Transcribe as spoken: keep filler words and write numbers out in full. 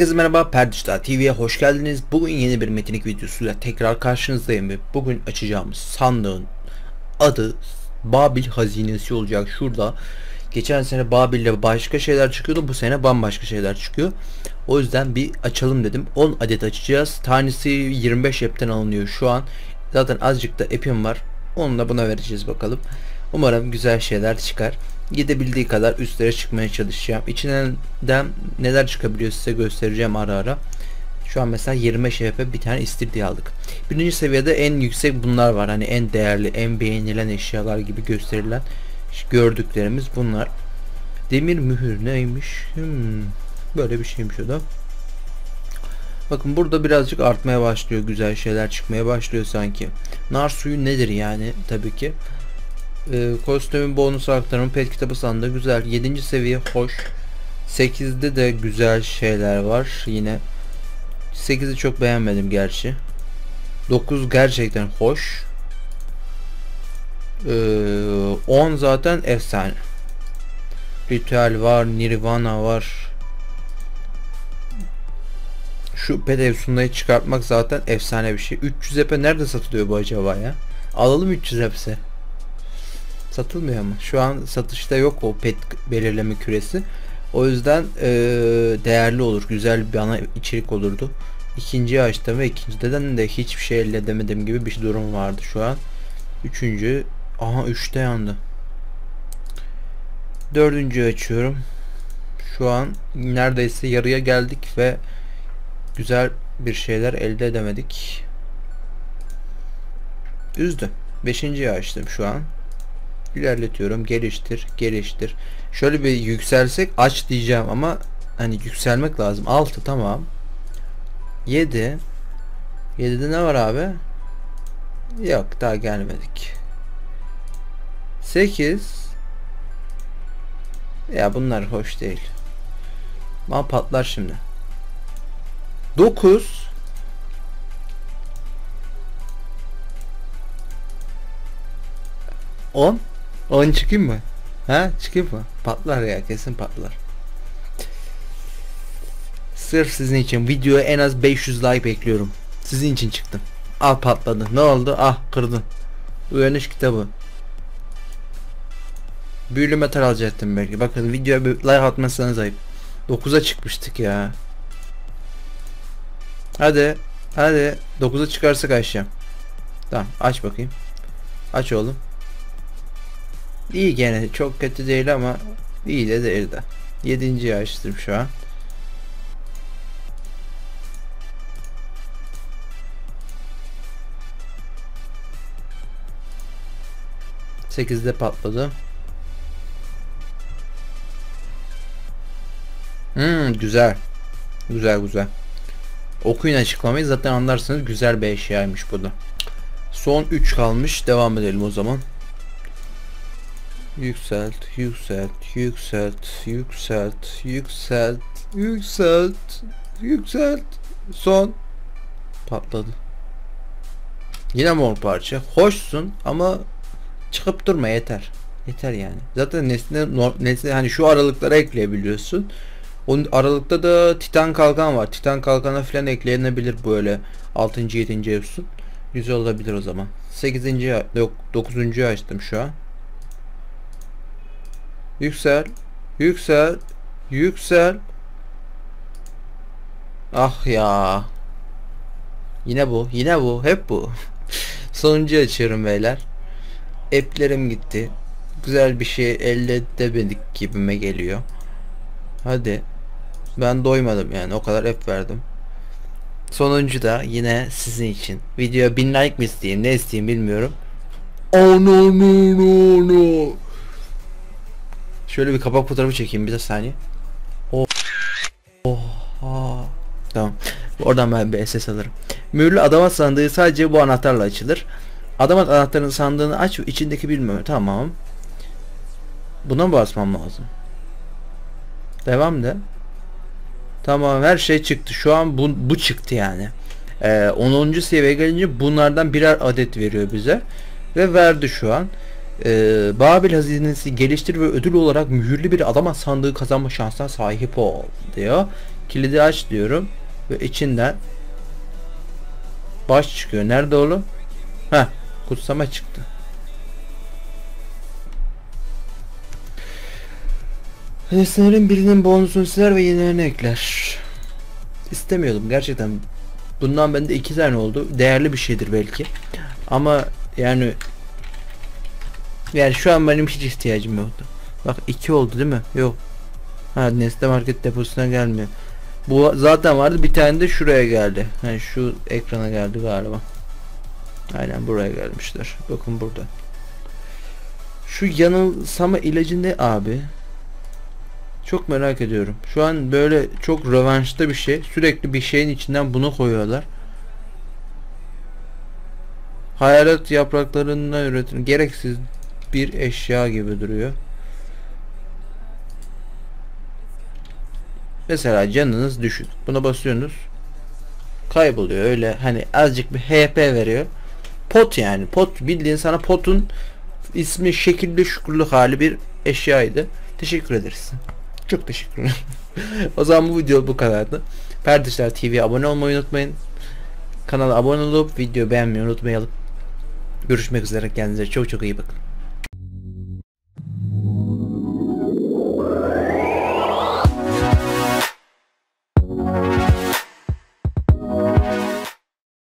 Herkese merhaba, Perdigital T V'ye hoş geldiniz. Bugün yeni bir metinlik videosuyla tekrar karşınızdayım ve bugün açacağımız sandığın adı Babil Hazinesi olacak. Şurada geçen sene Babil'le başka şeyler çıkıyordu, bu sene bambaşka şeyler çıkıyor. O yüzden bir açalım dedim. on adet açacağız. Tanesi yirmi beş epten alınıyor şu an. Zaten azıcık da epim var. Onu da buna vereceğiz bakalım. Umarım güzel şeyler çıkar. Gidebildiği kadar üstlere çıkmaya çalışacağım. İçinden neler çıkabiliyor size göstereceğim ara ara. Şu an mesela yirmi şerefe bir tane istirdiye aldık. Birinci seviyede en yüksek bunlar var. Hani en değerli, en beğenilen eşyalar gibi gösterilen gördüklerimiz bunlar. Demir mühür neymiş? Hmm, böyle bir şeymiş o da. Bakın burada birazcık artmaya başlıyor. Güzel şeyler çıkmaya başlıyor sanki. Nar suyu nedir yani? Tabii ki. Ee, kostümün bonus aktarımı pet kitabı sandığı güzel. yedinci seviye hoş. sekizde de güzel şeyler var. Yine sekizi çok beğenmedim gerçi. dokuz gerçekten hoş. Ee, on zaten efsane. Ritüel var. Nirvana var. Şu pet efsunayı çıkartmak zaten efsane bir şey. üç yüz epe nerede satılıyor bu acaba ya? Alalım üç yüz epse. Satılmıyor mu? Şu an satışta yok o pet belirleme küresi. O yüzden ee, değerli olur. Güzel bir ana içerik olurdu. İkinciyi açtım ve ikinciden de hiçbir şey elde edemedim gibi bir durum vardı şu an. Üçüncü. Aha üçte yandı. Dördüncüyü açıyorum. Şu an neredeyse yarıya geldik ve güzel bir şeyler elde edemedik. Üzdü. Beşinciyi açtım şu an. İlerletiyorum. Geliştir. Geliştir. Şöyle bir yükselsek aç diyeceğim ama hani yükselmek lazım. altı tamam. yedi. yedide ne var abi? Yok. Daha gelmedik. sekiz. Ya bunlar hoş değil. Ama patlar şimdi. dokuz. on. on çıkayım mı? Ha? Çıkayım mı? Patlar ya, kesin patlar. Sırf sizin için videoya en az beş yüz like bekliyorum. Sizin için çıktım. Ah patladı. Ne oldu? Ah kırdın. Uyanış kitabı. Büyülü metal alacaktım belki. Bakın videoya bir like atmazsanız ayıp. dokuza çıkmıştık ya. Hadi. Hadi. dokuza çıkarsak açacağım. Tamam. Aç bakayım. Aç oğlum. İyi gene, çok kötü değil ama iyi de değil de. yedinciyi açtım şu an. sekizde patladı. Hmm, güzel. Güzel güzel. Okuyun açıklamayı, zaten anlarsınız. Güzel bir eşyaymış bu da. Son üç kalmış. Devam edelim o zaman. Yükselt, yükselt, yükselt, yükselt, yükselt, yükselt, yükselt. Son. Patladı. Yine mor parça. Hoşsun ama çıkıp durma yeter. Yeter yani. Zaten nesne, nesne hani şu aralıklara ekleyebiliyorsun. Onun aralıkta da Titan kalkan var. Titan kalkana falan eklenebilir böyle. altıncı yedinci evsun. Güzel olabilir o zaman. sekizinci yok dokuzuncu açtım şu an. Yüksel, yüksel, yüksel. Ah ya. Yine bu, yine bu, hep bu. Sonuncu açıyorum beyler. App'lerim gitti. Güzel bir şey elde edemedik gibime geliyor. Hadi. Ben doymadım yani, o kadar app verdim. Sonuncu da yine sizin için. Videoya bin like mi isteyeyim, ne isteyeyim bilmiyorum. Oh no no no no. Şöyle bir kapak fotoğrafı çekeyim bir de saniye. Oh. Oha. Tamam. Oradan ben bir S S alırım. Mühürlü adamat sandığı sadece bu anahtarla açılır. Adamat anahtarının sandığını aç ve içindeki bilmiyorum. Tamam. Buna mı basmam lazım? Devam de. Tamam, her şey çıktı. Şu an bu, bu çıktı yani. Ee, onuncu seviyeye gelince bunlardan birer adet veriyor bize. Ve verdi şu an. Ee, Babil Hazinesi geliştir ve ödül olarak mühürlü bir adamat sandığı kazanma şansına sahip ol diyor. Kilidi aç diyorum ve içinden baş çıkıyor. Nerede oğlum? Heh, kutsama çıktı. Nesnelerin birinin bonusunu siler ve yenilerini ekler. İstemiyordum gerçekten. Bundan bende iki tane oldu. Değerli bir şeydir belki. Ama yani yani şu an benim hiç ihtiyacım yoktu. Bak iki oldu değil mi? Yok. Ha, nesne market deposuna gelmiyor. Bu zaten vardı. Bir tane de şuraya geldi. Yani şu ekrana geldi galiba. Aynen buraya gelmişler. Bakın burada. Şu yanılsama ilacı ne abi? Çok merak ediyorum. Şu an böyle çok rövanşta bir şey. Sürekli bir şeyin içinden bunu koyuyorlar. Hayalet yapraklarından üretilen gereksiz bir eşya gibi duruyor. Mesela canınız düşün. Buna basıyorsunuz. Kayboluyor öyle, hani azıcık bir H P veriyor. Pot yani. Pot bildiğin sana potun ismi şekilli şükürlü hali bir eşyaydı. Teşekkür ederiz. Çok teşekkür ederim. O zaman bu video bu kadardı. Perdeştir T V'ye abone olmayı unutmayın. Kanala abone olup videoyu beğenmeyi unutmayalım. Görüşmek üzere, kendinize çok çok iyi bakın.